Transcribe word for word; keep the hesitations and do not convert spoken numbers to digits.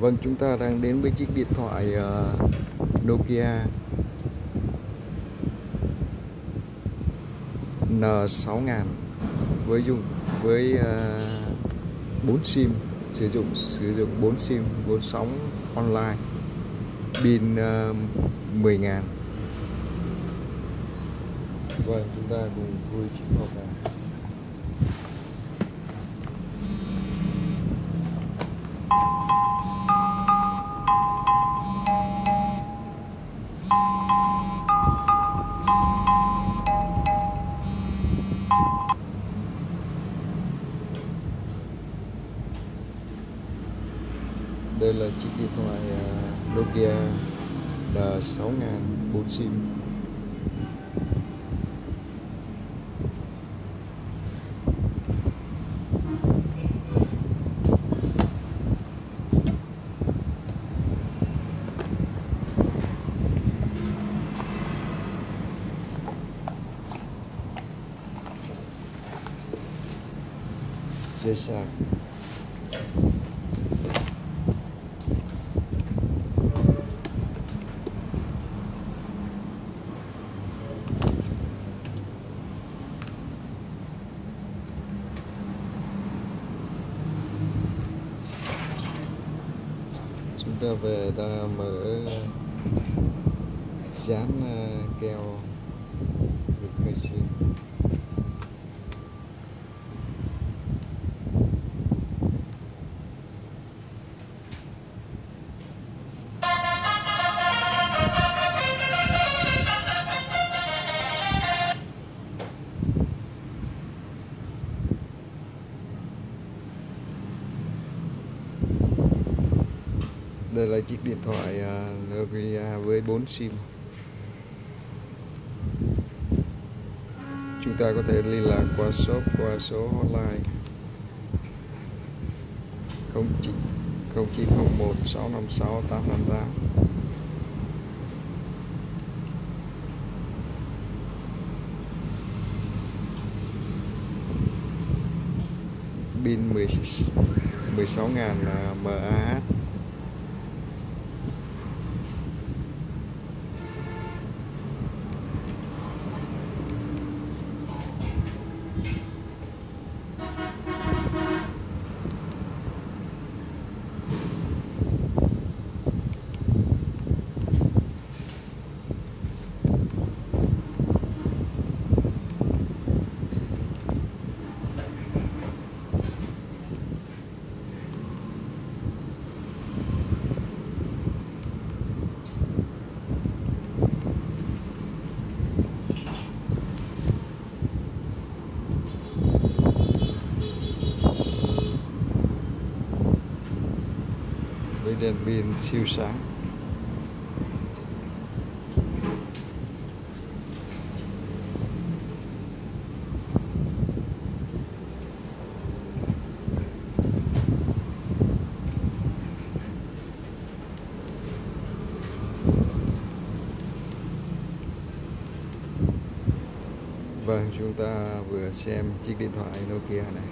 Vâng, chúng ta đang đến với chiếc điện thoại Nokia N sáu nghìn với dùng với bốn sim, sử dụng sử dụng bốn sim, bốn sóng online, pin mười nghìn. Vâng, chúng ta cùng vui chiếc hộp này. Đây là chiếc điện thoại Nokia N sáu nghìn bốn sim. Dây sạc. Chúng ta về ta mở dán keo được khai sim. Đây là chiếc điện thoại Nokia với bốn sim. Chúng ta có thể liên lạc qua shop, qua số hotline không chín không một sáu năm sáu tám năm tám. Pin mười sáu nghìn mAh. Đèn pin siêu sáng. Vâng, chúng ta vừa xem chiếc điện thoại Nokia này.